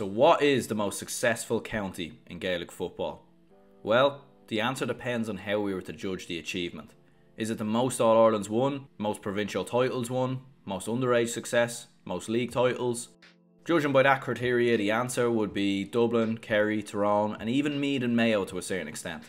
So what is the most successful county in Gaelic football? Well, the answer depends on how we were to judge the achievement. Is it the most All-Irelands won, most provincial titles won, most underage success, most league titles? Judging by that criteria, the answer would be Dublin, Kerry, Tyrone and even Meath and Mayo to a certain extent.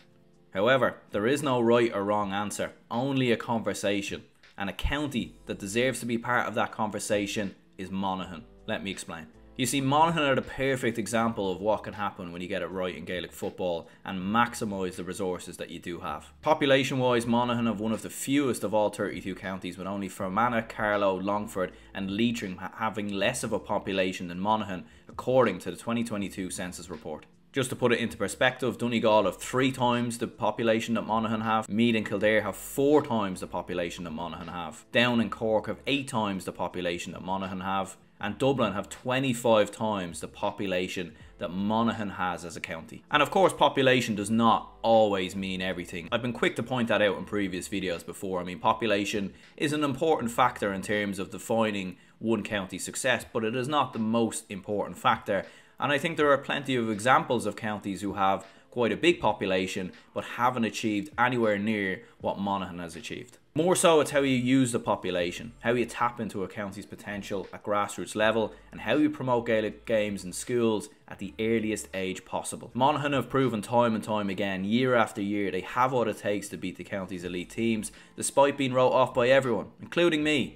However, there is no right or wrong answer, only a conversation. And a county that deserves to be part of that conversation is Monaghan. Let me explain. You see, Monaghan are the perfect example of what can happen when you get it right in Gaelic football and maximise the resources that you do have. Population-wise, Monaghan have one of the fewest of all 32 counties, with only Fermanagh, Carlow, Longford and Leitrim having less of a population than Monaghan, according to the 2022 census report. Just to put it into perspective, Donegal have 3 times the population that Monaghan have, Meath and Kildare have 4 times the population that Monaghan have, Down and Cork have 8 times the population that Monaghan have, and Dublin have 25 times the population that Monaghan has as a county. And of course, population does not always mean everything. I've been quick to point that out in previous videos before. I mean, population is an important factor in terms of defining one county's success, but it is not the most important factor. And I think there are plenty of examples of counties who have quite a big population but haven't achieved anywhere near what Monaghan has achieved. More so, it's how you use the population, how you tap into a county's potential at grassroots level, and how you promote Gaelic games in schools at the earliest age possible. Monaghan have proven time and time again, year after year, they have what it takes to beat the county's elite teams, despite being wrote off by everyone, including me.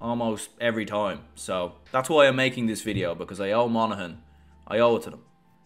Almost every time. So that's why I'm making this video, because I owe Monaghan. I owe it to them.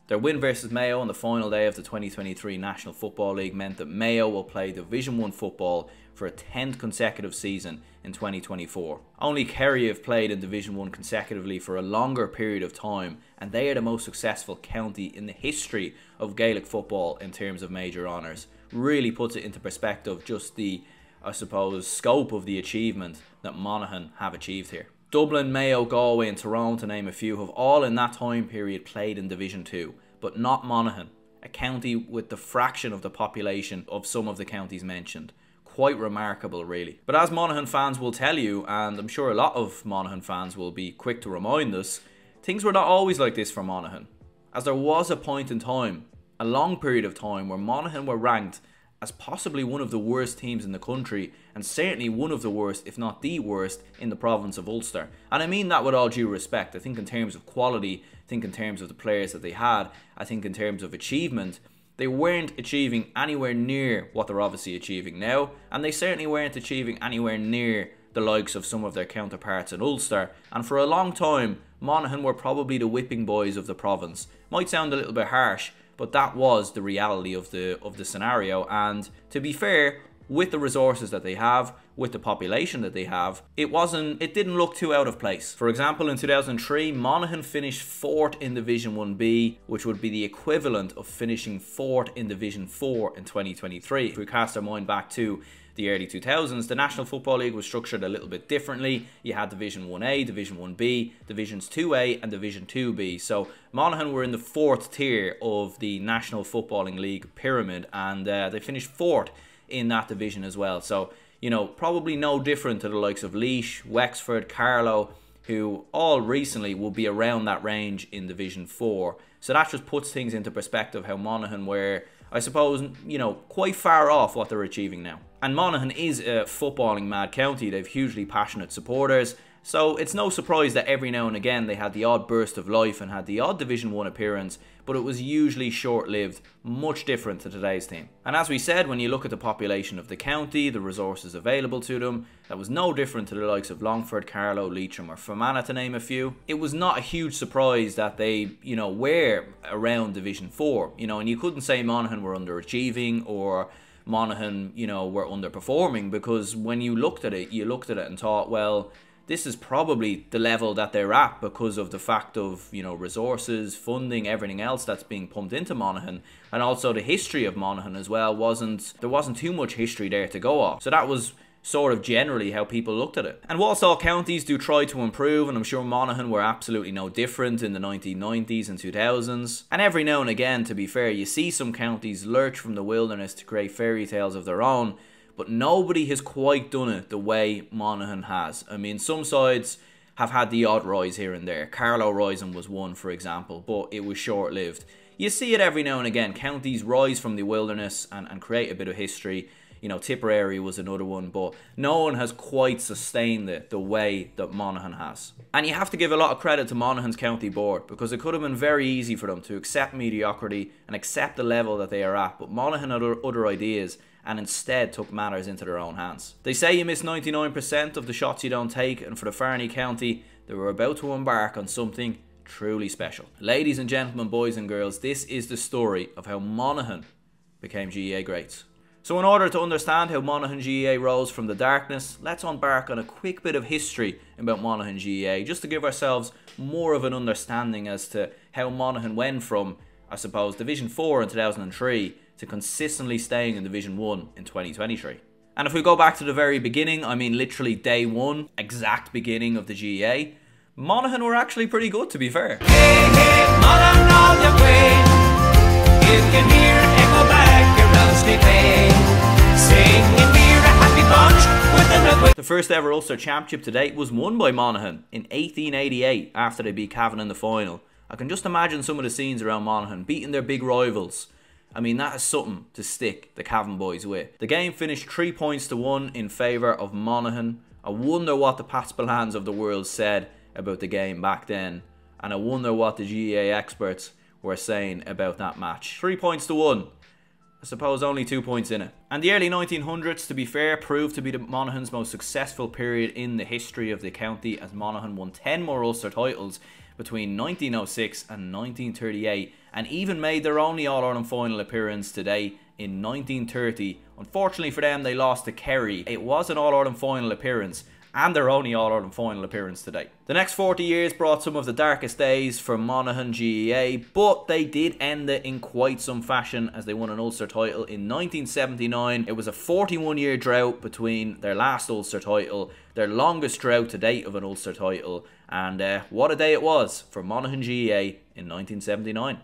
Their win versus Mayo on the final day of the 2023 National Football League meant that Mayo will play Division 1 football for a 10th consecutive season in 2024. Only Kerry have played in Division 1 consecutively for a longer period of time, and they are the most successful county in the history of Gaelic football in terms of major honours. Really puts it into perspective just the, I suppose, scope of the achievement that Monaghan have achieved here. Dublin, Mayo, Galway and Tyrone, to name a few, have all in that time period played in Division 2, but not Monaghan, a county with the fraction of the population of some of the counties mentioned. Quite remarkable, really. But as Monaghan fans will tell you, and I'm sure a lot of Monaghan fans will be quick to remind us, things were not always like this for Monaghan, as there was a point in time, a long period of time, where Monaghan were ranked as possibly one of the worst teams in the country, and certainly one of the worst, if not the worst, in the province of Ulster. And I mean that with all due respect. I think in terms of quality, I think in terms of the players that they had, I think in terms of achievement, they weren't achieving anywhere near what they're obviously achieving now, and they certainly weren't achieving anywhere near the likes of some of their counterparts in Ulster. And for a long time, Monaghan were probably the whipping boys of the province. Might sound a little bit harsh, but that was the reality of the scenario. And to be fair, with the resources that they have, with the population that they have, it didn't look too out of place. For example, in 2003, Monaghan finished 4th in Division 1B, which would be the equivalent of finishing 4th in Division 4 in 2023. If we cast our mind back to the early 2000s, the National Football League was structured a little bit differently. You had Division 1A, Division 1B, Divisions 2A and Division 2B. So Monaghan were in the 4th tier of the National Footballing League pyramid, and they finished 4th in that division as well. So, you know, probably no different to the likes of Laois, Wexford, Carlow, who all recently will be around that range in Division 4. So that just puts things into perspective, how Monaghan were, I suppose, you know, quite far off what they're achieving now. And Monaghan is a footballing mad county. They've hugely passionate supporters. So it's no surprise that every now and again they had the odd burst of life and had the odd Division 1 appearance, but it was usually short-lived, much different to today's team. And as we said, when you look at the population of the county, the resources available to them, that was no different to the likes of Longford, Carlow, Leitrim or Fermanagh, to name a few. It was not a huge surprise that they, you know, were around Division 4, you know, and you couldn't say Monaghan were underachieving or Monaghan, you know, were underperforming, because when you looked at it and thought, well, this is probably the level that they're at because of the fact of, you know, resources, funding, everything else that's being pumped into Monaghan. And also the history of Monaghan as well, there wasn't too much history there to go off. So that was sort of generally how people looked at it. And whilst all counties do try to improve, and I'm sure Monaghan were absolutely no different in the 1990s and 2000s, and every now and again, to be fair, you see some counties lurch from the wilderness to create fairy tales of their own, but nobody has quite done it the way Monaghan has. I mean, some sides have had the odd rise here and there. Carlow rising was one, for example, but it was short-lived. You see it every now and again. Counties rise from the wilderness and create a bit of history. You know, Tipperary was another one, but no one has quite sustained it the way that Monaghan has. And you have to give a lot of credit to Monaghan's county board, because it could have been very easy for them to accept mediocrity and accept the level that they are at, but Monaghan had other ideas and instead took matters into their own hands. They say you miss 99% of the shots you don't take, and for the Farney County, they were about to embark on something truly special. Ladies and gentlemen, boys and girls, this is the story of how Monaghan became GAA greats. So in order to understand how Monaghan GAA rose from the darkness, let's embark on a quick bit of history about Monaghan GAA, just to give ourselves more of an understanding as to how Monaghan went from, I suppose, Division 4 in 2003 to consistently staying in Division 1 in 2023. And if we go back to the very beginning, I mean literally day one, exact beginning of the GAA, Monaghan were actually pretty good, to be fair. Hey, hey, Monaghan all the way. You can hear an echo back your rusty bay. Sing and we're a happy bunch with another. The first ever Ulster Championship to date was won by Monaghan in 1888 after they beat Cavan in the final. I can just imagine some of the scenes around Monaghan beating their big rivals. I mean, that is something to stick the Cavan boys with. The game finished 3-1 in favour of Monaghan. I wonder what the Pat Spillans of the world said about the game back then, and I wonder what the GAA experts were saying about that match. 3-1, I suppose only 2 points in it. And the early 1900s, to be fair, proved to be the Monaghan's most successful period in the history of the county, as Monaghan won 10 more Ulster titles between 1906 and 1938, and even made their only All-Ireland final appearance today in 1930. Unfortunately for them, they lost to Kerry. It was an All-Ireland final appearance, and their only All-Ireland final appearance today. The next 40 years brought some of the darkest days for Monaghan GAA, but they did end it in quite some fashion as they won an Ulster title in 1979. It was a 41-year drought between their last Ulster title, their longest drought to date of an Ulster title, and what a day it was for Monaghan GAA in 1979.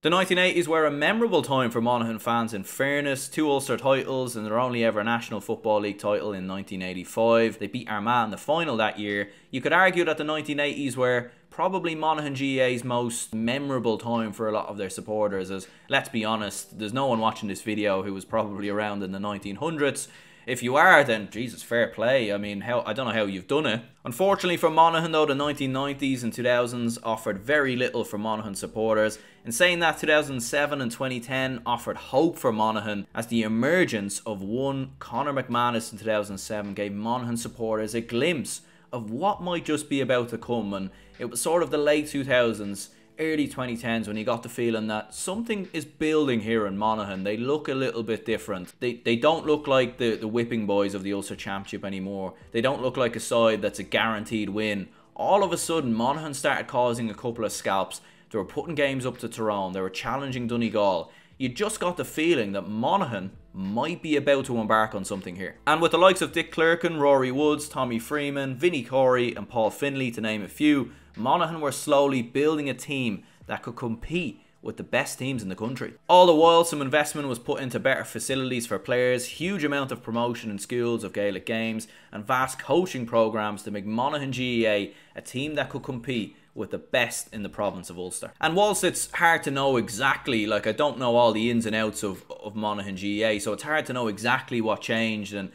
The 1980s were a memorable time for Monaghan fans, in fairness. 2 Ulster titles and their only ever National Football League title in 1985. They beat Armagh in the final that year. You could argue that the 1980s were probably Monaghan GAA's most memorable time for a lot of their supporters, as, let's be honest, there's no one watching this video who was probably around in the 1900s. If you are, then Jesus, fair play. I mean, I don't know how you've done it. Unfortunately for Monaghan, though, the 1990s and 2000s offered very little for Monaghan supporters. In saying that, 2007 and 2010 offered hope for Monaghan, as the emergence of one Conor McManus in 2007 gave Monaghan supporters a glimpse of what might just be about to come. And it was sort of the late 2000s, early 2010s when he got the feeling that something is building here in Monaghan. They look a little bit different. They don't look like the whipping boys of the Ulster Championship anymore. They don't look like a side that's a guaranteed win. All of a sudden, Monaghan started causing a couple of scalps. They were putting games up to Tyrone. They were challenging Donegal. You just got the feeling that Monaghan might be about to embark on something here. And with the likes of Dick Clerkin, Rory Woods, Tommy Freeman, Vinnie Corey and Paul Finlay, to name a few, Monaghan were slowly building a team that could compete with the best teams in the country. All the while, some investment was put into better facilities for players, huge amount of promotion in schools of Gaelic games, and vast coaching programs to make Monaghan GAA a team that could compete with the best in the province of Ulster. And whilst it's hard to know exactly, like I don't know all the ins and outs of Monaghan GAA, so it's hard to know exactly what changed. And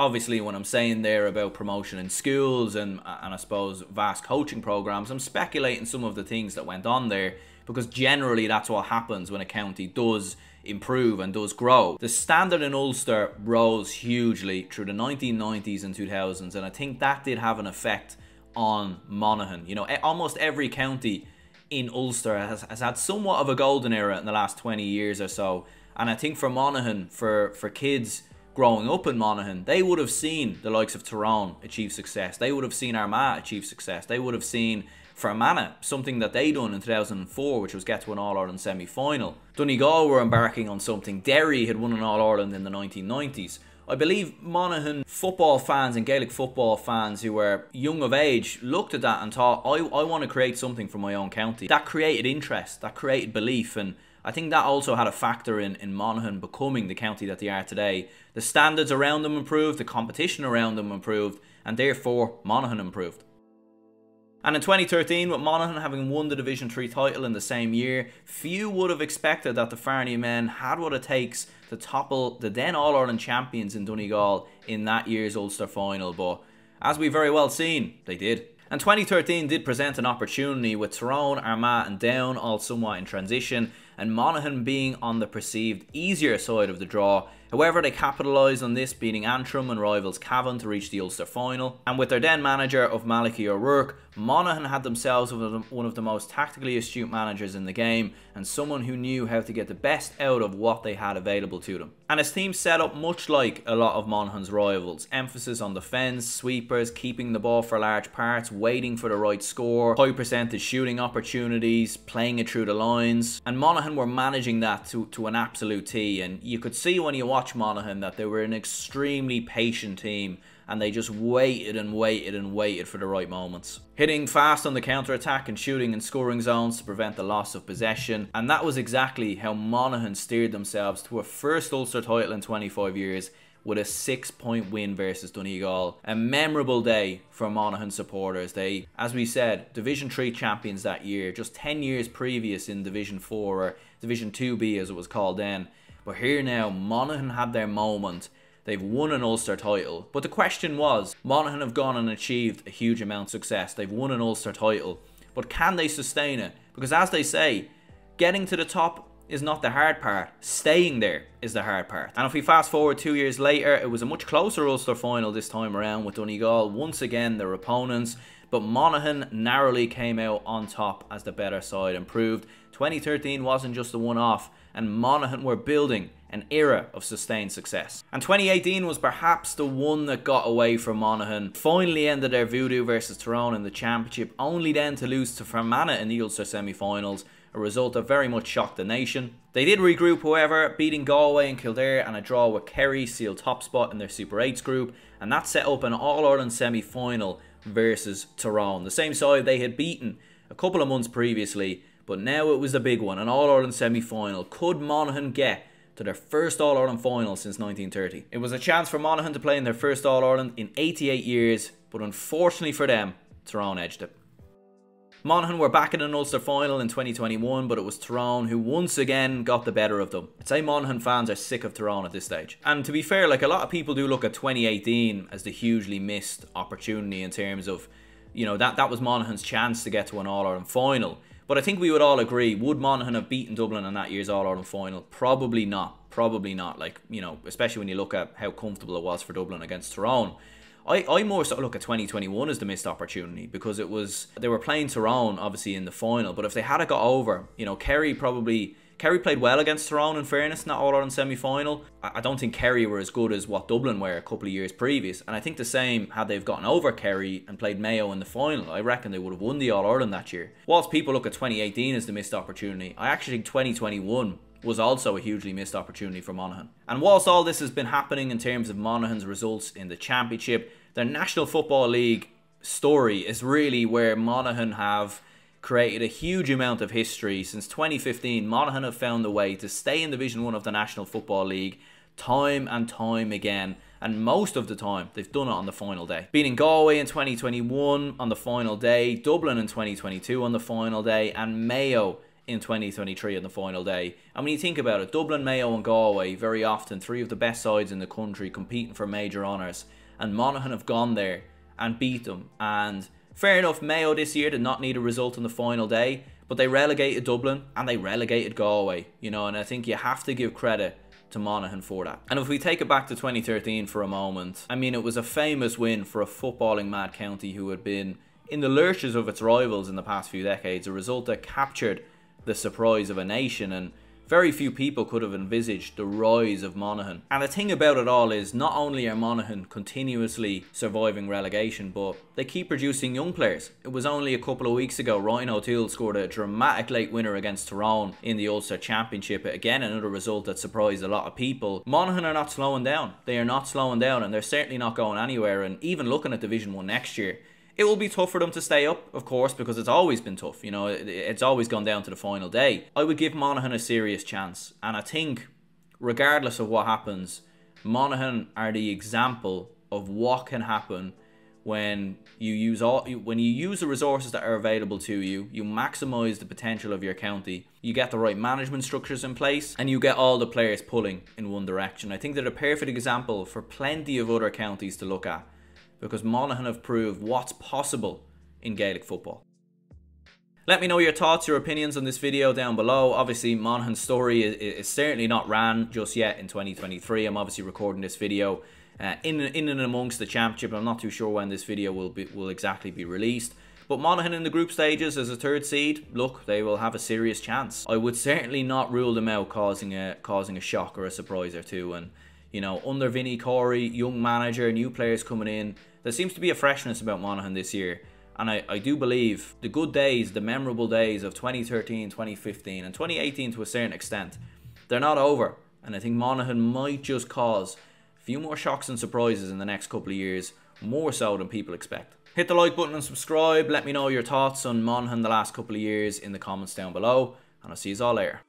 obviously when I'm saying there about promotion in schools and I suppose vast coaching programs, I'm speculating some of the things that went on there, because generally that's what happens when a county does improve and does grow. The standard in Ulster rose hugely through the 1990s and 2000s, and I think that did have an effect on Monaghan. You know, almost every county in Ulster has had somewhat of a golden era in the last 20 years or so, and I think for Monaghan, for kids growing up in Monaghan, they would have seen the likes of Tyrone achieve success, they would have seen Armagh achieve success, they would have seen Fermanagh, something that they done in 2004, which was get to an All-Ireland semi-final. Donegal were embarking on something, Derry had won an All-Ireland in the 1990s. I believe Monaghan football fans and Gaelic football fans who were young of age looked at that and thought, I want to create something for my own county. That created interest, that created belief, and I think that also had a factor in Monaghan becoming the county that they are today. The standards around them improved, the competition around them improved, and therefore Monaghan improved. And in 2013, with Monaghan having won the Division 3 title in the same year, few would have expected that the Farney men had what it takes to topple the then All-Ireland champions in Donegal in that year's Ulster final, but as we very well seen, they did. And 2013 did present an opportunity, with Tyrone, Armagh and Down all somewhat in transition, and Monaghan being on the perceived easier side of the draw. However, they capitalised on this, beating Antrim and rivals Cavan to reach the Ulster final. And with their then manager of Malachy O'Rourke, Monaghan had themselves one of the most tactically astute managers in the game, and someone who knew how to get the best out of what they had available to them. And his team set up much like a lot of Monaghan's rivals: emphasis on defence, sweepers, keeping the ball for large parts, waiting for the right score, high percentage shooting opportunities, playing it through the lines. And Monaghan were managing that to an absolute tee, and you could see when you watch Monaghan that they were an extremely patient team, and they just waited and waited and waited for the right moments, hitting fast on the counter-attack and shooting in scoring zones to prevent the loss of possession. And that was exactly how Monaghan steered themselves to a first Ulster title in 25 years with a 6-point win versus Donegal. A memorable day for Monaghan supporters. They, as we said, Division 3 champions that year, just 10 years previous in Division 4, or Division 2B as it was called then. But here now, Monaghan had their moment. They've won an Ulster title. But the question was, Monaghan have gone and achieved a huge amount of success. They've won an Ulster title. But can they sustain it? Because as they say, getting to the top is not the hard part. Staying there is the hard part. And if we fast forward 2 years later, it was a much closer Ulster final this time around, with Donegal once again their opponents. But Monaghan narrowly came out on top as the better side improved. 2013 wasn't just a one-off, and Monaghan were building an era of sustained success. And 2018 was perhaps the one that got away from Monaghan. Finally ended their voodoo versus Tyrone in the championship, only then to lose to Fermanagh in the Ulster semi-finals, a result that very much shocked the nation. They did regroup, however, beating Galway and Kildare, and a draw with Kerry sealed top spot in their Super 8s group, and that set up an All-Ireland semi-final versus Tyrone, the same side they had beaten a couple of months previously. But now it was the big one, an All-Ireland semi-final. Could Monaghan get to their first All-Ireland final since 1930? It was a chance for Monaghan to play in their first All-Ireland in 88 years, but unfortunately for them, Tyrone edged it. Monaghan were back in an Ulster final in 2021, but it was Tyrone who once again got the better of them. I'd say Monaghan fans are sick of Tyrone at this stage. And to be fair, like, a lot of people do look at 2018 as the hugely missed opportunity in terms of, you know, that was Monaghan's chance to get to an All-Ireland final. But I think we would all agree, would Monaghan have beaten Dublin in that year's All-Ireland final? Probably not. Probably not. Like, you know, especially when you look at how comfortable it was for Dublin against Tyrone. I more so look at 2021 as the missed opportunity, because it was, they were playing Tyrone obviously in the final, but if they had it got over, you know, Kerry played well against Tyrone, in fairness, in that All-Ireland semi-final. I don't think Kerry were as good as what Dublin were a couple of years previous. And I think the same, had they've gotten over Kerry and played Mayo in the final, I reckon they would have won the All-Ireland that year. Whilst people look at 2018 as the missed opportunity, I actually think 2021 was also a hugely missed opportunity for Monaghan. And whilst all this has been happening in terms of Monaghan's results in the championship, their National Football League story is really where Monaghan have created a huge amount of history. Since 2015, Monaghan have found a way to stay in Division 1 of the National Football League time and time again. And most of the time, they've done it on the final day. Beating Galway in 2021 on the final day, Dublin in 2022 on the final day, and Mayo in 2023 on the final day. And when you think about it, Dublin, Mayo and Galway, very often three of the best sides in the country competing for major honours. And Monaghan have gone there and beat them. And fair enough, Mayo this year did not need a result on the final day, but they relegated Dublin and they relegated Galway, you know, and I think you have to give credit to Monaghan for that. And if we take it back to 2013 for a moment, I mean, it was a famous win for a footballing mad county who had been in the lurches of its rivals in the past few decades, a result that captured the surprise of a nation, and very few people could have envisaged the rise of Monaghan. And the thing about it all is, not only are Monaghan continuously surviving relegation, but they keep producing young players. It was only a couple of weeks ago Ryan O'Toole scored a dramatic late winner against Tyrone in the Ulster Championship. Again, another result that surprised a lot of people. Monaghan are not slowing down. They are not slowing down, and they're certainly not going anywhere. And even looking at Division 1 next year, It will be tough for them to stay up, of course, because it's always been tough. You know, it's always gone down to the final day. I would give Monaghan a serious chance. And I think, regardless of what happens, Monaghan are the example of what can happen when you use the resources that are available to you. You maximize the potential of your county, you get the right management structures in place, and you get all the players pulling in one direction. I think they're a perfect example for plenty of other counties to look at, because Monaghan have proved what's possible in Gaelic football. Let me know your thoughts, your opinions on this video down below. Obviously, Monaghan's story is certainly not ran just yet in 2023. I'm obviously recording this video in and amongst the championship. I'm not too sure when this video will exactly be released. But Monaghan in the group stages as a third seed, look, they will have a serious chance. I would certainly not rule them out causing a shock or a surprise or two. And, you know, under Vinnie Corey, young manager, new players coming in, there seems to be a freshness about Monaghan this year. And I do believe the good days, the memorable days of 2013, 2015 and 2018 to a certain extent, they're not over. And I think Monaghan might just cause a few more shocks and surprises in the next couple of years, more so than people expect. Hit the like button and subscribe. Let me know your thoughts on Monaghan the last couple of years in the comments down below. And I'll see you all later.